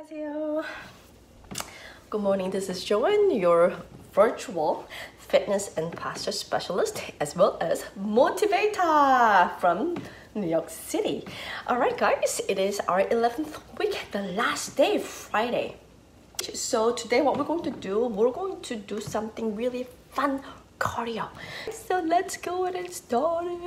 안녕하세요. Good morning, this is Joanne, your virtual fitness and posture specialist as well as motivator from New York City. Alright guys, it is our 11th week, the last day, Friday. So today what we're going to do something really fun, cardio. So let's go ahead and start it.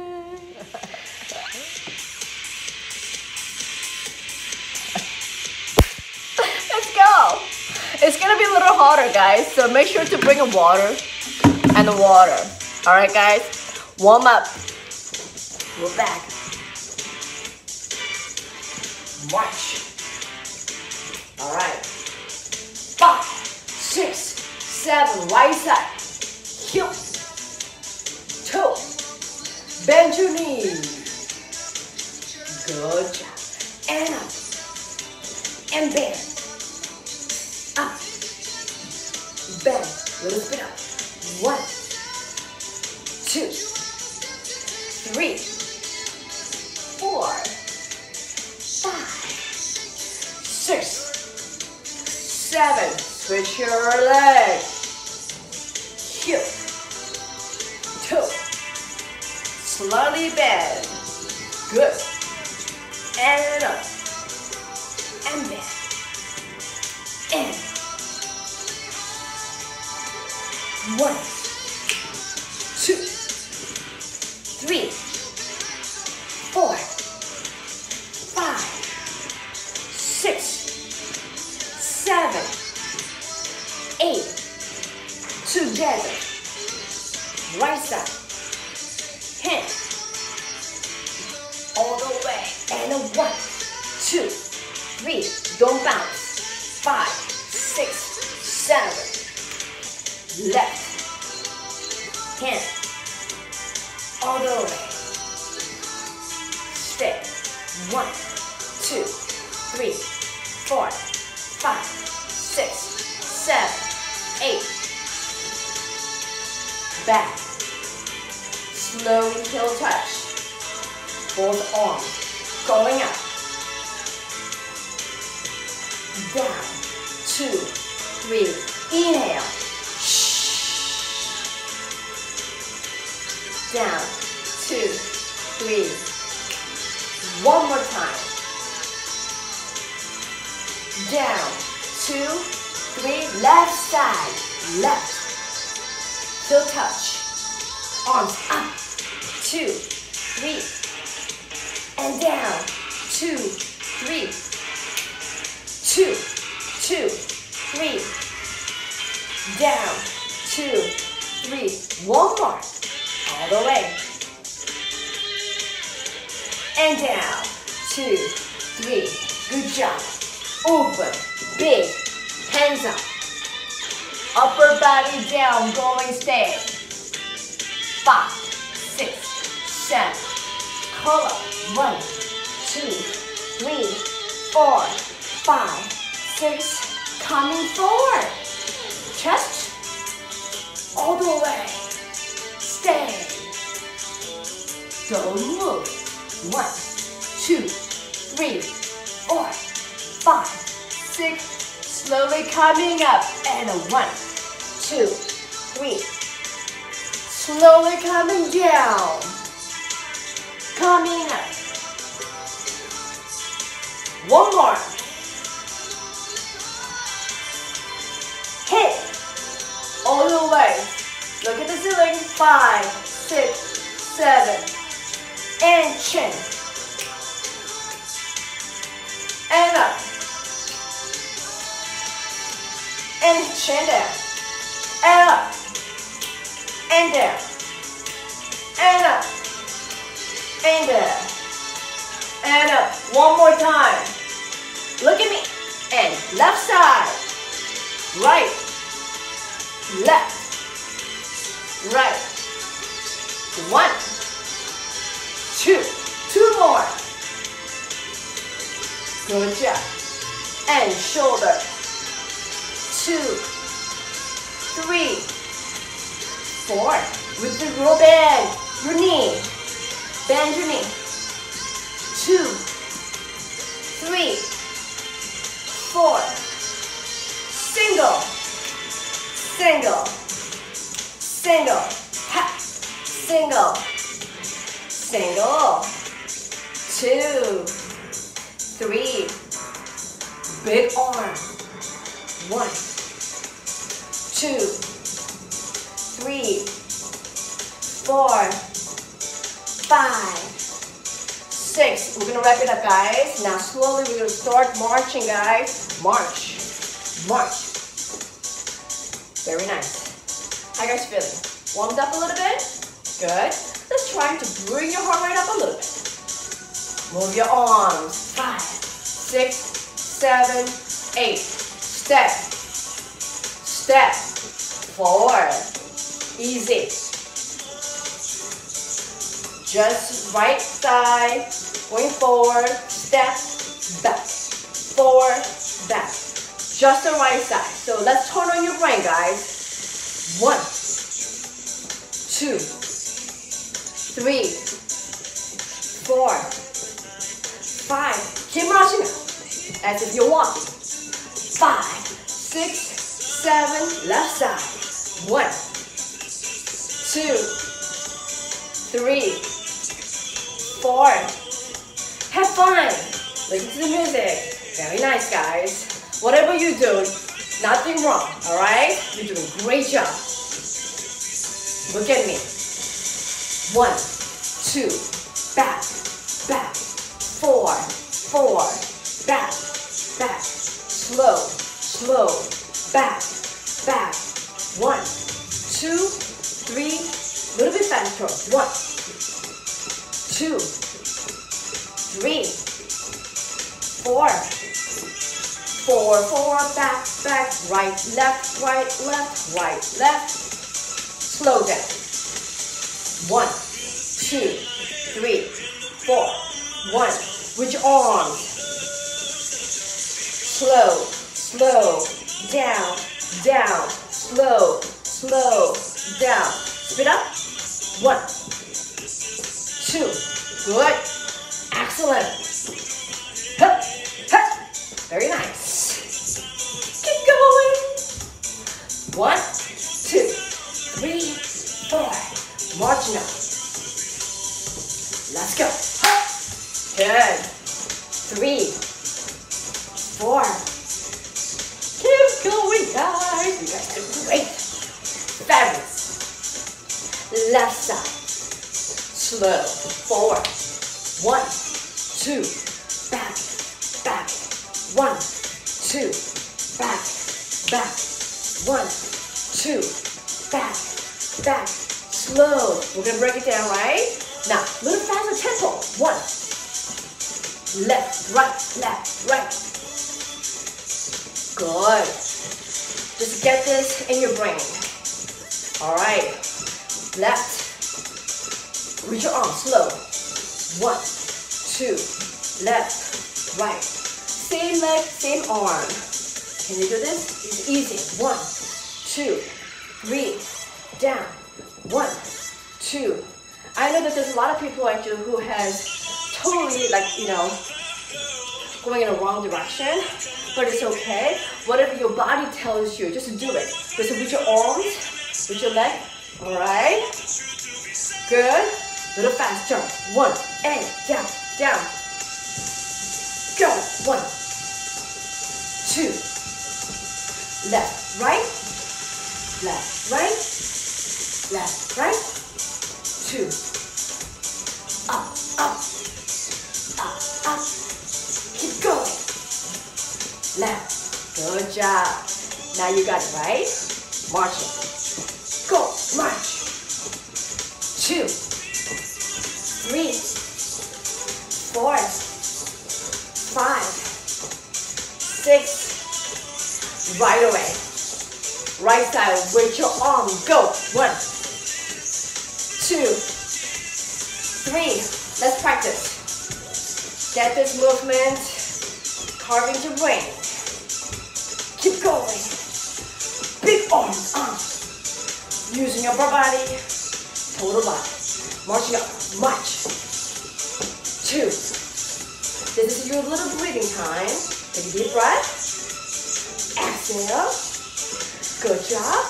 It's gonna be a little harder, guys, so make sure to bring a water and the water. All right, guys, warm up. We're back. March. All right. 5, 6, 7, right side. Heels. Toes. Bend your knees. Good job. And up. And bend. Up, bend, lift it up. 1, 2, 3, 4, 5, 6, 7. Switch your leg. Heel, toe, slowly bend. Good. And up, and bend. In. 1, 2, 3, 4, 5, 6, 7, 8. Together. Right side. Hand. All the way. And a 1, 2, 3. Don't bounce. 5, 6, 7. Left hand all the way. Step. 1, 2, 3, 4, 5, 6, 7, 8. Back. Slowly heel touch. Both arms going up. Down. 2, 3, inhale. Down, 2, 3. One more time. Down, 2, 3. Left side, left. Heel touch. Arms up. 2, 3. And down. 2, 3. 2, 3. Down. 2, 3. One more. All the way. And down. 2, 3. Good job. Open. Big. Hands up. Upper body down. Going stay. 5, 6, 7. Call up. 1, 2, 3, 4, 5, 6. Coming forward, chest all the way, stay, don't move. 1, 2, 3, 4, 5, 6, slowly coming up, and a 1, 2, 3, slowly coming down, coming up, one more. All the way. Look at the ceiling. 5, 6, 7. And chin. And up. And chin down. And up. And down. And up. And down. And up. One more time. Look at me. And left side. Right. Left, right, 1, 2, 2 more. Good job. And shoulder. 2, 3, 4. With the roll bend your knee. Bend your knee. 2, 3, four, single, single, single, tap, single, single, 2, 3, big arm, 1, 2, 3, 4, 5, 6. We're gonna wrap it up, guys. Now slowly we're gonna start marching, guys. March, march. Very nice. How you guys feeling? Warmed up a little bit? Good. Let's try to bring your heart rate up a little bit. Move your arms. 5, 6, 7, 8. Step, step, forward. Easy. Just right side, going forward, step, back, forward, back. Just the right side. So let's turn on your brain, guys. 1, 2, 3, 4, 5. Keep marching as if you want. 5, 6, 7, left side. 1, 2, 3. 4. Have fun. Listen to the music. Very nice, guys. Whatever you do, nothing wrong. All right? You're doing a great job. Look at me. 1, 2, back, back, 4, 4, back, back, slow, slow, back, back. 1, 2, 3. A little bit faster. 1, 2, 3, 4, 4, 4, back, back, right, left, slow down, 1, 2, 3, 4, 1, with your arms, slow, slow, down, down, slow, slow, down, spit up, 1, 2, good, excellent, hup, hup, very nice, keep going, 1, 2, 3, 4, march now, let's go, hup, good, 3, 4, keep going, guys, you guys are great, fabulous, left side, slow, forward, 1, 2, back, back, 1, 2, back, back, 1, 2, back, back, slow. We're gonna break it down, right? Now, a little faster tempo, 1, left, right, good, just get this in your brain, all right, left, reach your arms slow. 1, 2, left, right. Same leg, same arm. Can you do this? It's easy. 1, 2, 3, down. 1, 2. I know that there's a lot of people actually who has totally going in the wrong direction, but it's okay. Whatever your body tells you, just do it. Just with your arms, with your leg. All right. Good. Little fast jump. 1 and down, down. Go. 1, 2. Left, right. Left, right. Left, right. 2. Up, up. Up, up. Keep going. Left. Good job. Now you got it, right? March it. Go. March. 2, 3, 4, 5, 6, right away, right side with your arm, go, 1, 2, 3, let's practice, get this movement, carving your brain, keep going, big arms up, using your body, total body, marching up, march, 2, this is your little breathing time, take a deep breath, exhale. Good job.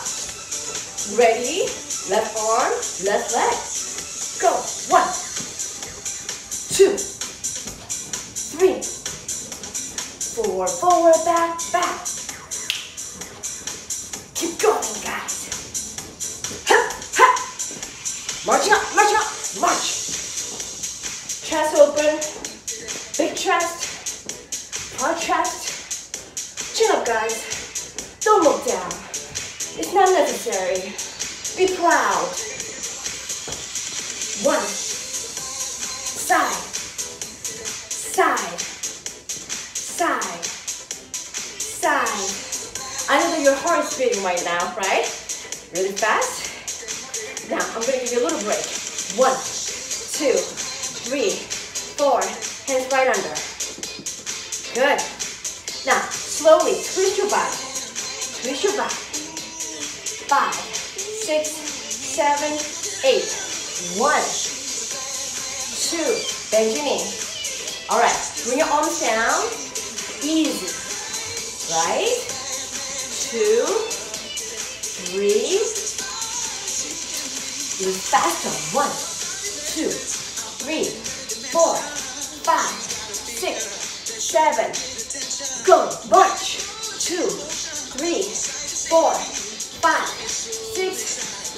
Ready? Left arm, left leg. Go. 1, 2, 3, 4. Forward, back, back. Keep going, guys. Hup, hup. Marching up, marching up. March. Chest open. Big chest. Broad chest. Chin up, guys. Don't look down. It's not necessary. Be proud. 1. Side. Side. Side. Side. I know that your heart is beating right now, right? Really fast. Now, I'm going to give you a little break. 1, 2, 3, 4. Hands right under. Good. Now, slowly twist your body. Twist your body. 5, 6, 7, 8. 1, 2, bend your knee. All right, bring your arms down, easy. Right, 2, 3, do faster. 1, 2, 3, 4, 5, 6, 7. Go, march. 2, 3, 4, 5, 6,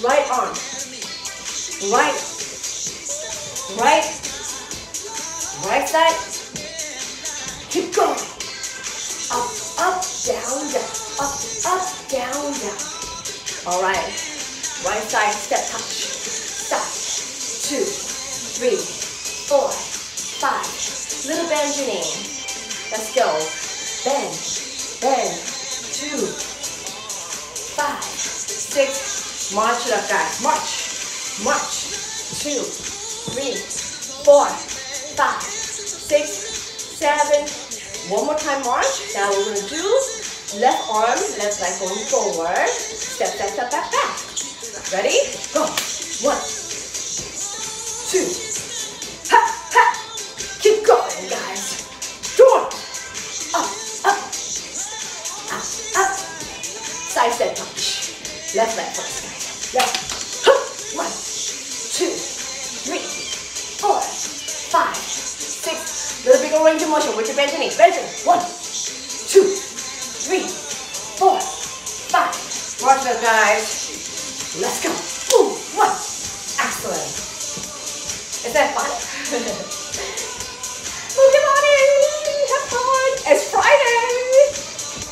right arm, right, right, right side, keep going, up, up, down, down, up, up, down, down, all right side, step touch, stop, 2, 3, 4, 5, little bend your knee, let's go, bend, bend, 2, 5, 6, march it up, guys. March, march. 2, 3, 4, 5, 6, 7. One more time, march. Now we're gonna do left arm, left leg going forward. Step, step, step, back, back. Ready? Go. 1, 2. Ha, ha. Keep going, guys. Door. Up, up, up, up. Side step touch. Left leg first, guys. Left. Hup. 1, 2, 3, 4, 5, 6. Little bigger range of motion with your bend your knee. Bend your knee. 1, 2, 3, 4, 5. Watch it, guys. Let's go. Boom. 1. Excellent. Is that fun? Move your body. Have fun. It's Friday.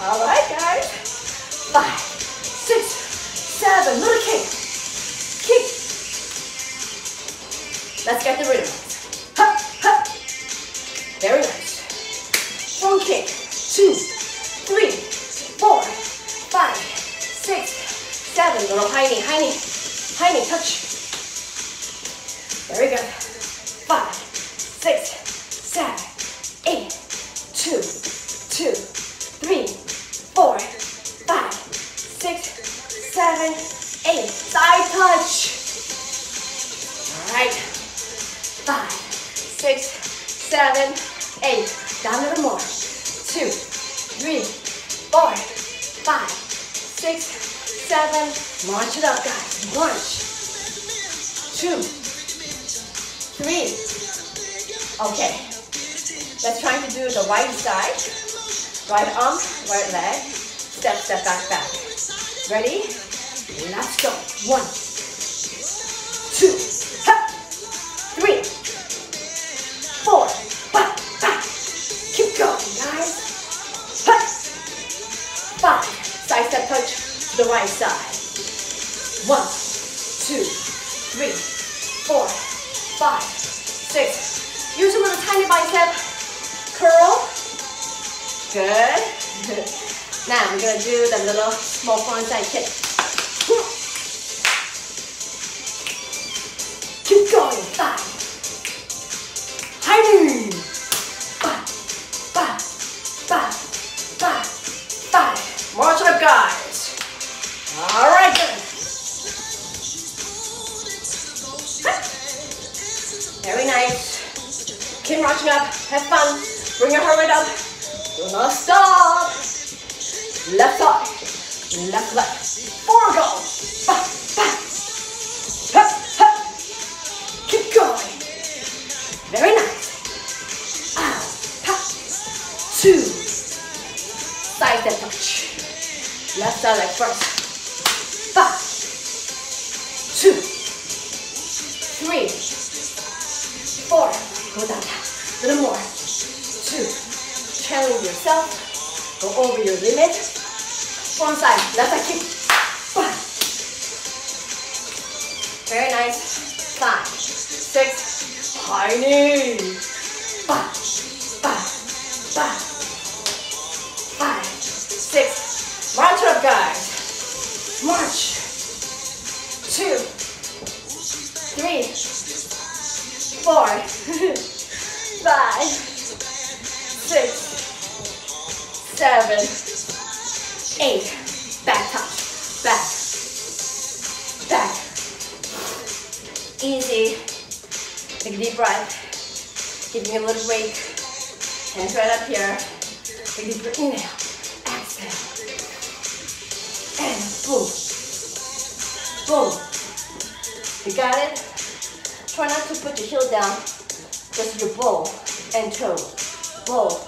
All right, guys. 5, 6, 7, little kick. Kick. Let's get the rhythm. Hup, hup. Very nice. Strong kick. 2, 3, 4, 5, 6, 7. Little high knee, high knee, high knee touch. Very good. 5, 6, 7, 8. 2, 2, 3, 4, 5, 6, 7, 8. Side touch. All right. 5, 6, 7, 8. Down a little more. 2, 3, 4, 5, 6, 7. March it up, guys. March. 2, 3. Okay. Let's try to do the right side. Right arm, right leg. Step, step, back, back. Ready? Let's go. 1, 2. Hup. 3, 4. Back, back. Keep going, guys. Hup. 5. Side step touch to the right side. 1, 2, 3, 4, 5, 6. Use a little tiny bicep. Curl. Good. Now we're gonna do the little small frontside kick. Keep going. 5. High knee. 5, 5, 5, 5, 5. March it up, guys. All right, good. Very nice. Keep marching up. Have fun. Bring your heart rate up. Do not stop. Left up. left leg, forward go, back, back, up, up, keep going, very nice, out, pop, two, side and touch, left side leg first, back, two, three, four, go down, a little more, two, challenge yourself, go over your limit. One side, left side kick. Five. Very nice. 5, 6, high knee. 5, 5, 5, 5, 6. March up, guys. March. 2, 3, 4, 5, 6, 7. 8, back touch, back, back, easy, take a deep breath, give me a little break, hands right up here, take a deep breath, inhale, exhale, and boom, boom, you got it, try not to put your heel down, just your ball and toe, ball.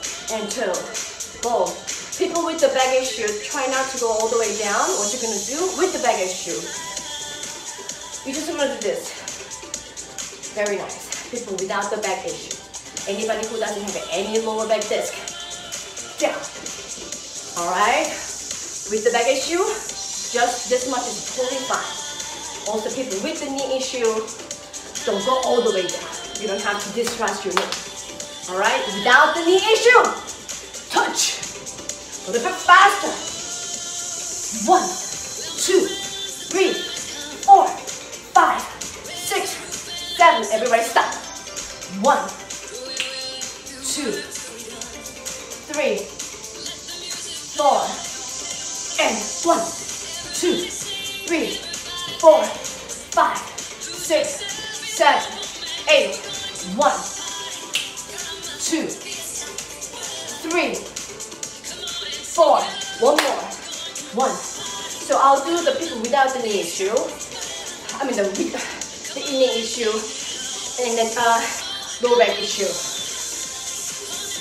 People with the baggage shoe, try not to go all the way down. What you're going to do with the baggage shoe, you're just going to do this. Very nice. People without the back issue. Anybody who doesn't have any lower back disc, down. Alright? With the baggage shoe, just this much is totally fine. Also, people with the knee issue, don't go all the way down. You don't have to distrust your knee. Alright? Without the knee issue, touch. A little bit faster. 1, 2, 3, 4, 5, 6, 7. Everybody stop. 1, 2, 3, 4. And 1, 2, 3, 4, 5, 6, 7, 8. 1, 2, 3, 4, one more, one. So I'll do the people without the knee issue, the knee issue, and then low back issue.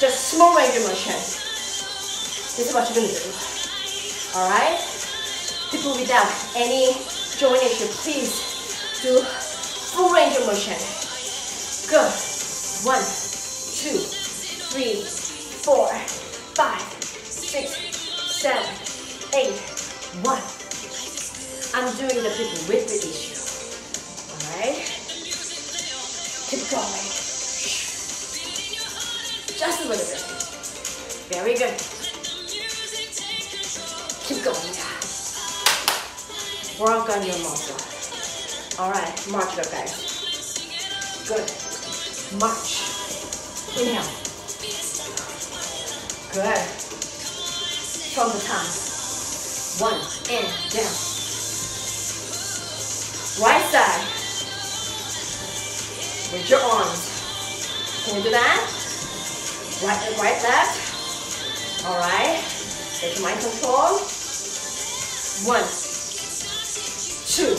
Just small range of motion. This is what you're gonna do. All right? People without any joint issue, please do full range of motion. Good. 1, 2, 3, 4, 5, 6, 7, 8, 1. I'm doing the people with the issue. Alright? Keep going. Just a little bit. Very good. Keep going. Work on your muscle. Alright, march it up, guys. Good. March. Inhale. Good. From the top, one and down. Right side with your arms. Can you do that? Right, left. All right. Take mind control. 1, 2.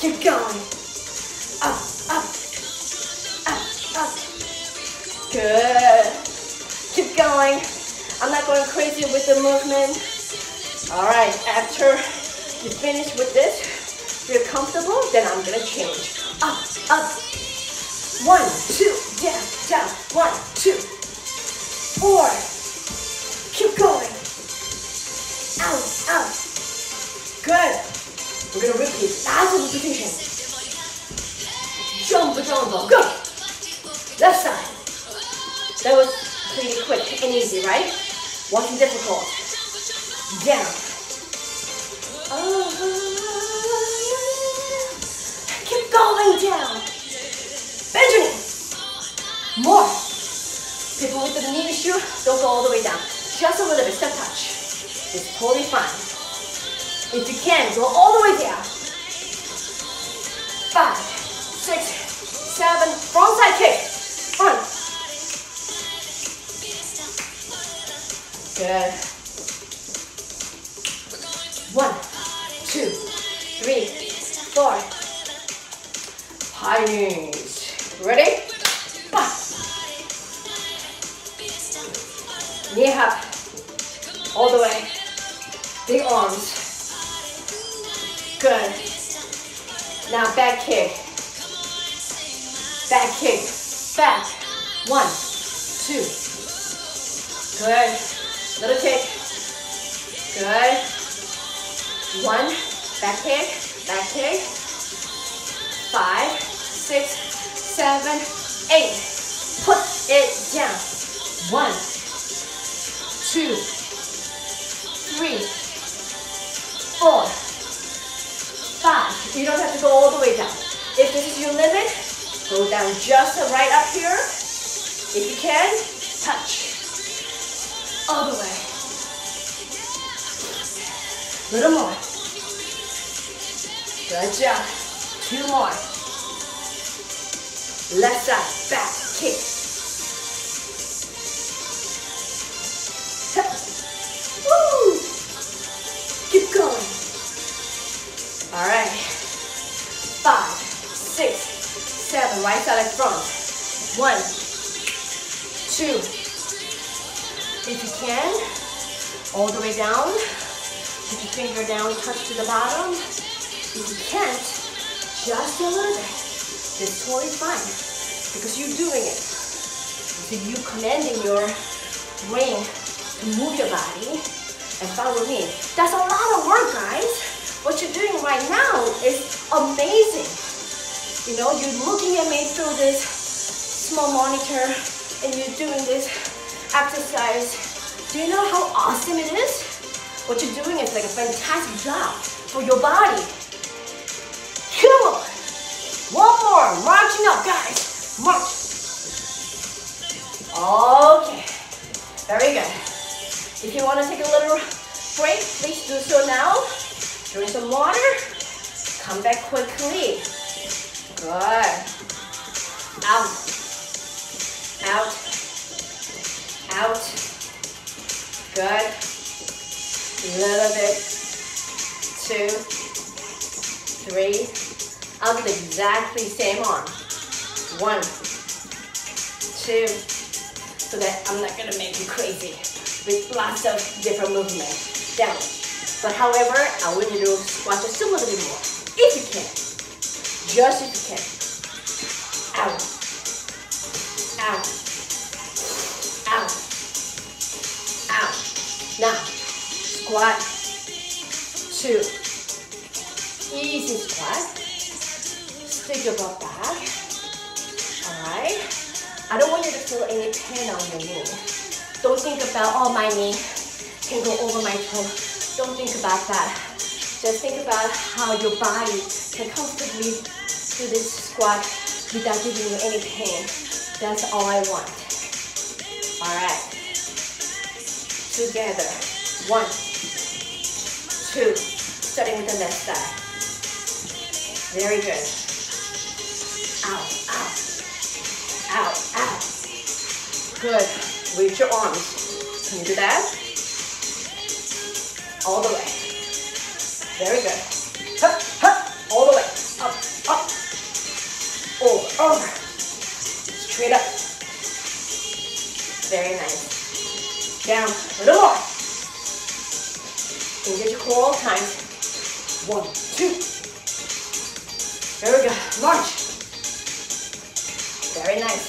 Keep going. Up, up, up, up. Good. Keep going. I'm not going crazy with the movement. Alright, after you finish with this, if you're comfortable, then I'm going to change. Up, up. 1, 2, down, down. 1, 2, 4. Keep going. Out, out. Good. We're going to repeat. Last repetition. Jump, jump, go. Left side. That was pretty quick and easy, right? Wasn't difficult. Down. Keep going down. Benjamin. More. People with the knee issue, don't go all the way down. Just a little bit, step touch. It's totally fine. If you can, go all the way down. 5, 6, 7, front side kick. Front. Good. five. High knees. Ready? Five. Knee up. All the way. Big arms. Good. Now back kick. Back kick. Back. One, two. Good. Little kick. Good. One. Back kick. Back kick. Five, six, seven, eight. Put it down. One, two, three, four, five. You don't have to go all the way down. If this is your limit, go down just right up here. If you can, touch. All the way. Little more. Good job. Two more. Left side, back, kick. Woo! Keep going. All right. Five, six, seven. Right side in front. One, two. If you can, all the way down. Put your finger down, touch to the bottom. If you can't, just a little bit. It's totally fine because you're doing it. So you're commanding your brain to move your body and follow me. That's a lot of work, guys. What you're doing right now is amazing. You know, you're looking at me through this small monitor and you're doing this exercise. Do you know how awesome it is? What you're doing is like a fantastic job for your body. Come on. One more. Marching up, guys. March. Okay. Very good. If you want to take a little break, please do so now. Drink some water. Come back quickly. Good. Out. Out. Out. Good. Little bit, two, three. I'll do exactly the same arm. One, two, so that I'm not gonna make you crazy with lots of different movements. Down. But however, I want you to squat just a little bit more, if you can. Just if you can. Out, out, out, out. Now. Squat, two, easy squat, stick your butt back, alright, I don't want you to feel any pain on your knee, don't think about, oh my knee can go over my toe, don't think about that, just think about how your body can comfortably do this squat without giving you any pain, that's all I want, alright, together, one, two, starting with the left side. Very good. Out, out, out, out. Good. Reach your arms. Can you do that? All the way. Very good. Hup, hup. All the way. Up, up. Over, over. Straight up. Very nice. Down. A little more. Engage your core all the time. One, two. There we go. March. Very nice.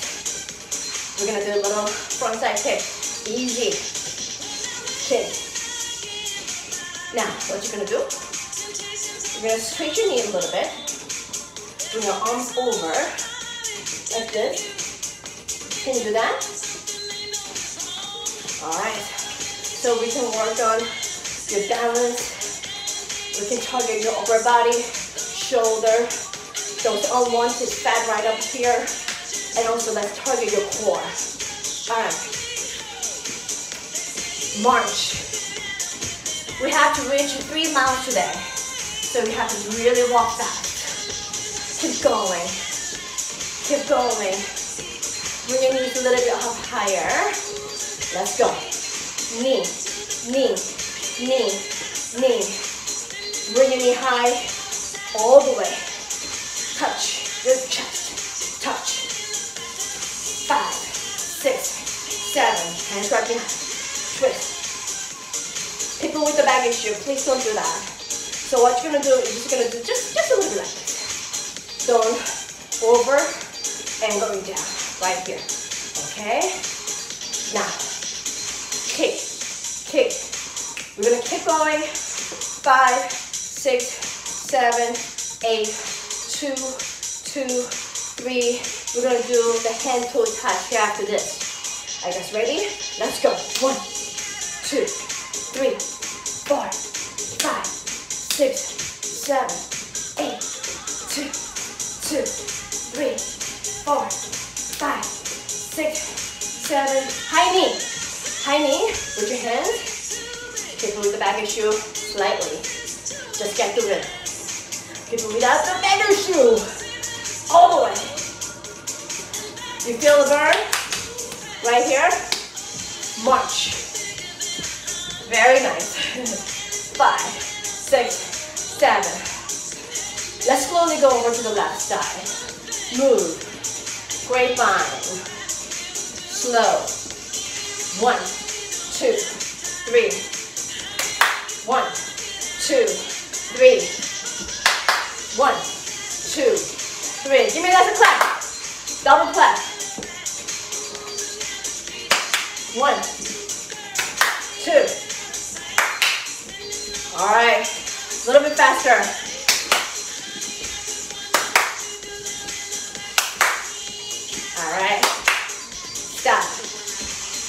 We're gonna do a little front side kick. Easy. Kick. Now, what you're gonna do? You're gonna straighten your knee a little bit. Bring your arms over like this. Can you do that? All right. So we can work on your balance, we can target your upper body, shoulder, those unwanted fat right up here, and also let's target your core. Alright, march. We have to reach 3 miles today, so we have to really walk fast. Keep going, keep going. Bring your knees a little bit up higher. Let's go. Knee, knee. Knee, knee, bring your knee high, all the way. Touch your chest, touch. 5, 6, 7, hands right behind, twist. People with the back issue, please don't do that. So what you're gonna do is you're gonna do just a little bit like this. Don't over and going down, right here, okay? Now, kick, kick. We're gonna keep going, 5, 6, 7, 8, 2, 2, 3. We're gonna do the hand-toe touch after this. Are you guys ready? Let's go. 1, 2, 3, 4, 5, 6, 7, 8, 2, 2, 3, 4, 5, 6, 7. High knee. High knee with your hands. Keep moving the back of your shoe slightly. Just get through it. Keep moving out the back of your shoe. All the way. You feel the burn? Right here? March. Very nice. 5, 6, 7. Let's slowly go over to the left side. Move. Grapevine. Slow. 1, 2, 3. 1, 2, 3. 1, 2, 3. Give me guys a clap. Double clap. 1, 2. All right, a little bit faster.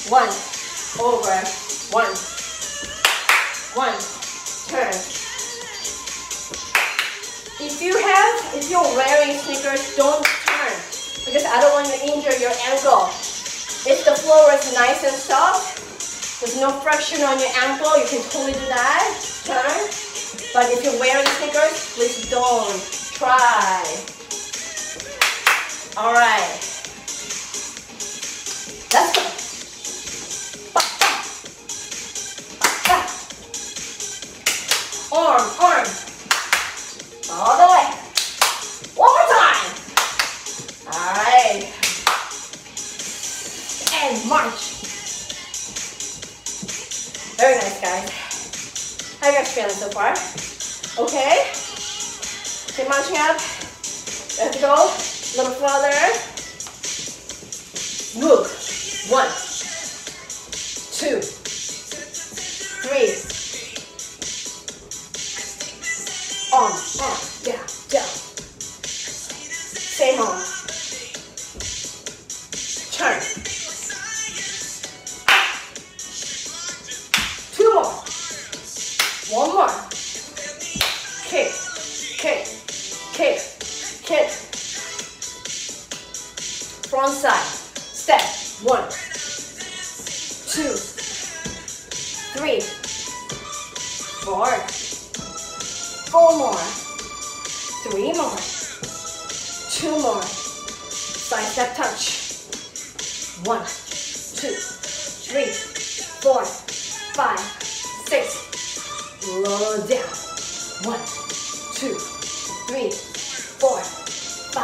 1, over, 1, 1, turn. If you're wearing sneakers, don't turn, because I don't want you to injure your ankle. If the floor is nice and soft, there's no friction on your ankle, you can totally do that, turn. But if you're wearing sneakers, please don't try. All right. Let's go. Arm, arm. All the way. One more time. All right. And march. Very nice, guys. How you guys feeling so far? Okay. Keep marching up. Let's go. A little further. Move. 1, 2, 3. On, down, down. Stay home. Turn. One more. Kick, kick, kick, kick. Front side. Step. 1, 2, 3, 4. 4 more. 3 more. 2 more. Side step touch. 1, 2, 3, 4, 5, 6. Slow down. 1, 2, 3, 4, 5,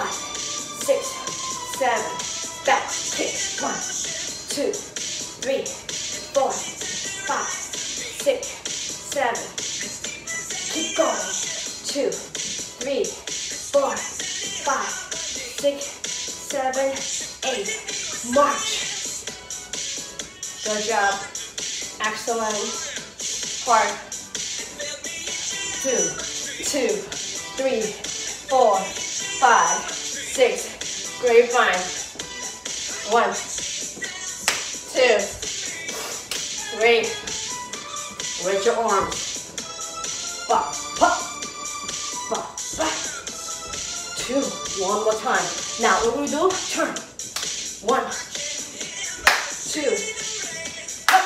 6, 7. Back kick. 1, 2, 3, 4, 5, 6, 7. Keep going. 2, 3, 4, 5, 6, 7, 8. March. Good job. Excellent. Hard. 2, 2, 3, 4, 5, 6. Grapevine. 1, 2, 3. With your arms. Pop, pop, pop, pop. 2. One more time. Now what we do? Turn. 1, 2. Up.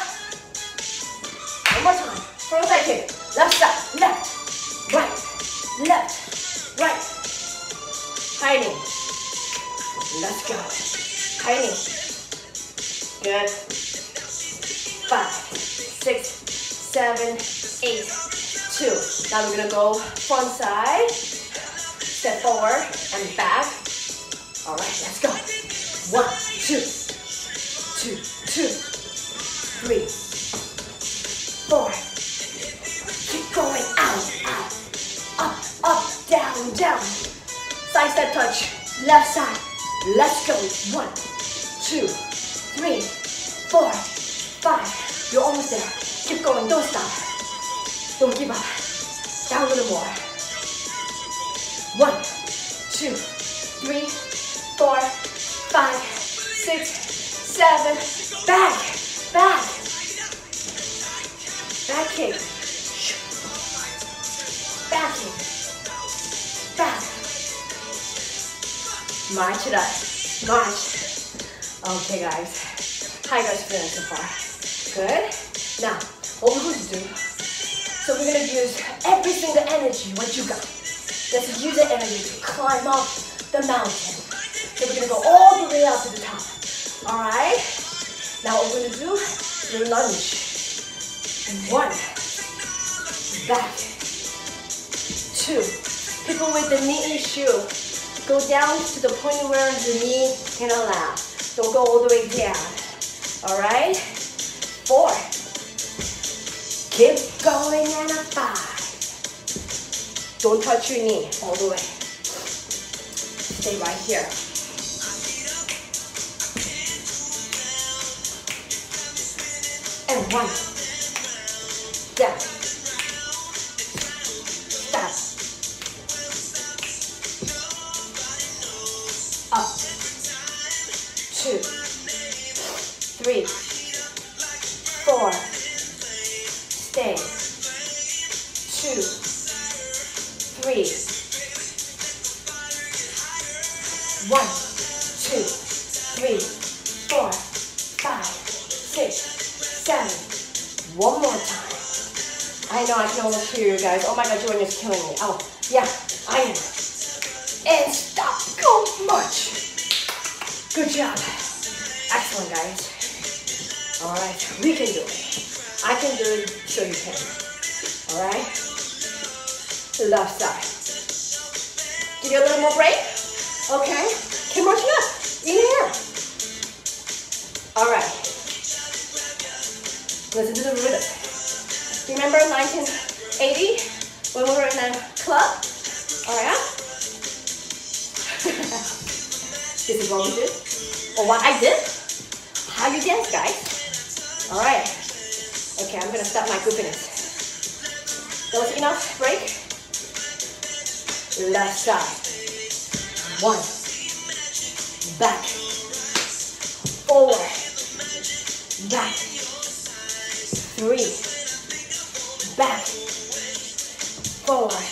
One more time. Front side kick. Left side. Left. Right, left, right. High knee. Let's go. High knee. Good. 5, 6, 7, 8, 2. Now we're gonna go front side. Step forward and back. All right, let's go. 1, 2, 2, 2, 3, 4. Keep going, out, out, up, up, down, down. Side step touch, left side. Let's go. 1, 2, 3, 4, 5. You're almost there. Keep going, don't stop. Don't give up. Down a little more. 1, 2, 3, 4, 5, 6, 7. Back, back. Back kick. Back kick. Back. March it up. March. Okay, guys. How you guys feeling so far? Good. Now, what we're going to do, so we're going to use every single energy, what you got. Let's use the energy to climb up the mountain. So we're going to go all the way up to the top. Alright? Now what we're going to do, lunge. 1. Back. 2. People with the knee issue, go down to the point where the knee can allow. Don't go all the way down. Alright? 4. Keep going, and a 5. Don't touch your knee all the way. Stay right here. 1. Down. Stop. Up. 2, 3, 4. Stay. 2, 3. 1, 2, 3, 4, 5, 6, 7. One more time. I know I can almost hear you guys. Oh my God, Joanne is killing me. Oh, yeah, I am. And stop. Go march. Good job. Excellent, guys. All right, we can do it. I can do it, so you can. All right. Left side. Give you a little more break. Okay. Keep marching up. Inhale. Alright. Listen to the rhythm. Remember 1980 when we were in a club? Oh yeah? This is what we did. Or what I did. How you dance, guys. Alright. Okay, I'm gonna stop my goofiness. That was enough break. Left side. 1. Back. Forward. Back. 3. Back. Forward.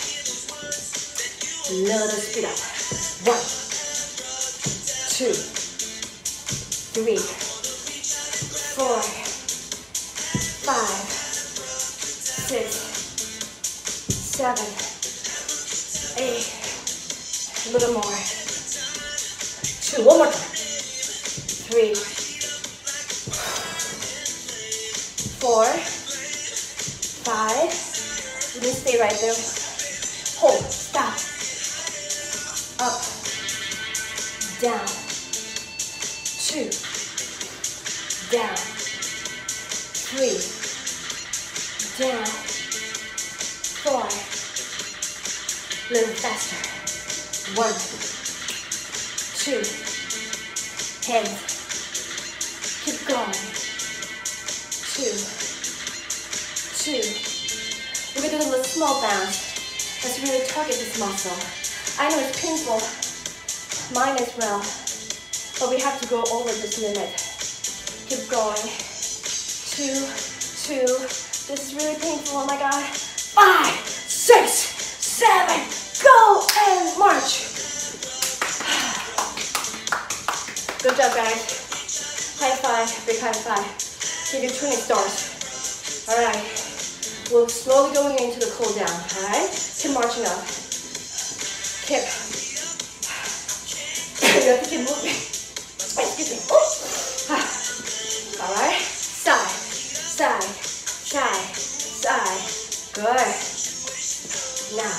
Little speed up. 1, 2, 3, 4, 5, 6, 7. 8, a little more, 2, one more time, 3, 4, 5, you can stay right there, hold, stop, up, down, 2, down, 3, down, 4, a little faster. 1, 2, hands. Keep going. 2, 2. We're gonna do a little small bounce. Let's really target this muscle. I know it's painful, mine as well, but we have to go over this limit. Keep going. 2, 2. This is really painful. Oh my God. 5, 6, 7, go and march. Good job, guys. High five, big high five. Give you 20 stars. All right. We're slowly going into the cool down. All right. Keep marching up. Keep. You have to keep moving. Excuse me. Ooh. All right. Side, side, side, side. Good. Now,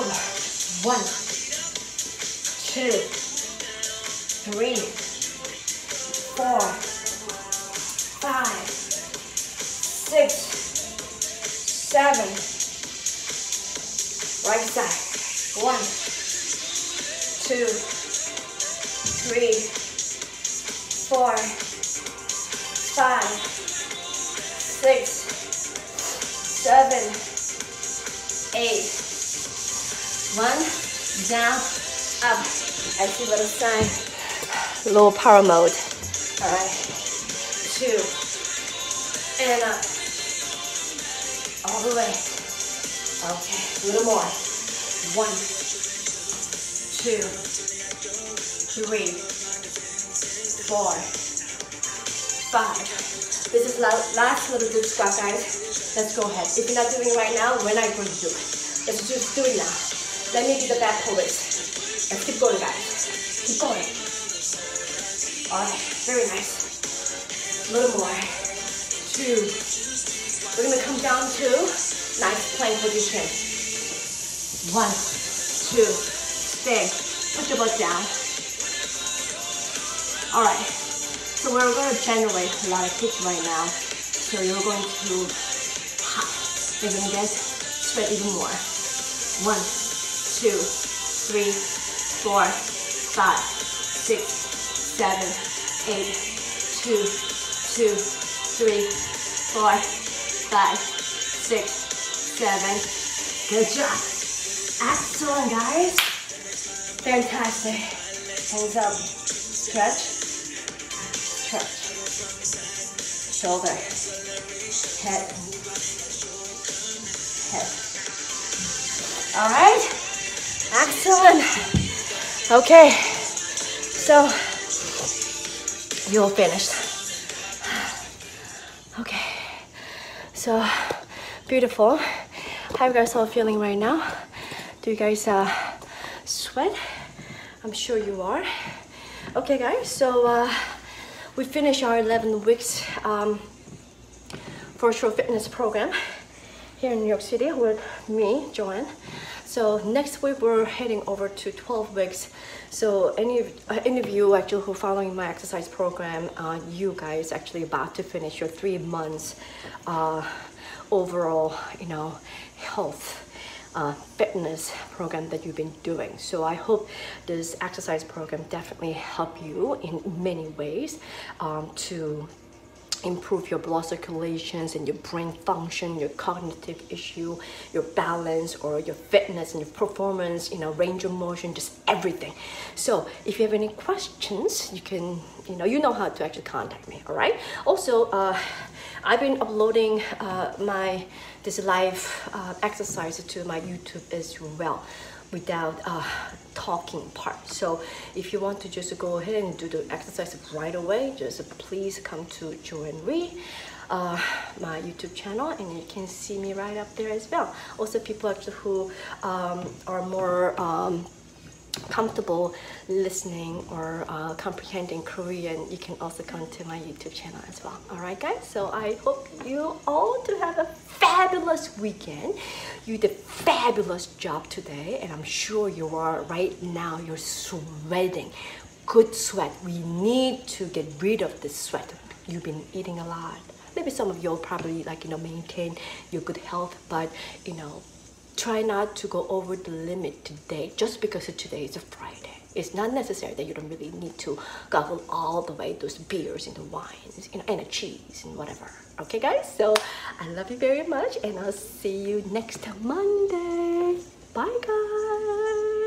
over, 1. 2, 3, 4, 5, 6, 7. Right side. 1, 2, 3, 4, 5, 6, 7, 8. One, down, up. I see what sign. Low power mode. All right. 2. And up. All the way. Okay. A little more. 1, 2, 3, 4, 5. This is last little good squat, guys. Let's go ahead. If you're not doing it right now, we're not going to do it. Let's just do it now. Let me do the back pull it. Let's keep going, guys. Keep going. Alright, very nice. A little more. 2. We're gonna come down to nice plank position. 1, 2, stay. Put your butt down. Alright. So we're gonna generate a lot of heat right now. So you're going to pop. You're gonna get sweat even more. 1, 2, 3, 4, 5, 6, 7, 8, 2, 3, 4, 5, 6, 7. Good job. Excellent, guys. Fantastic. Hands up. Stretch. Stretch. Shoulder. Head. Head. All right. Excellent. Okay, so you're finished. Okay, so beautiful. How you guys are feeling right now? Do you guys sweat? I'm sure you are. Okay, guys, so we finished our 11 weeks virtual fitness program here in New York City with me, Joanne. So next week we're heading over to 12 weeks. So any of you actually who are following my exercise program, you guys actually about to finish your 3 months overall, you know, health fitness program that you've been doing. So I hope this exercise program definitely help you in many ways to improve your blood circulations and your brain function, your cognitive issue, your balance or your fitness and your performance, you know, range of motion, just everything. So if you have any questions, you can, you know how to actually contact me, all right? Also, I've been uploading this live exercise to my YouTube as well, without talking part. So if you want to just go ahead and do the exercise right away, just please come to Joanne Rhee, my YouTube channel, and you can see me right up there as well. Also, people actually who are more comfortable listening or comprehending Korean, you can also come to my YouTube channel as well. All right, guys, so I hope you all to have a fabulous weekend. You did a fabulous job today, and I'm sure you are right now. You're sweating, good sweat. We need to get rid of this sweat. You've been eating a lot. Maybe some of you will probably, like, you know, maintain your good health, but, you know, try not to go over the limit today just because today is a Friday. It's not necessary that you don't really need to gobble all the way those beers and the wines, you know, and the cheese and whatever. Okay, guys? So I love you very much, and I'll see you next Monday. Bye, guys.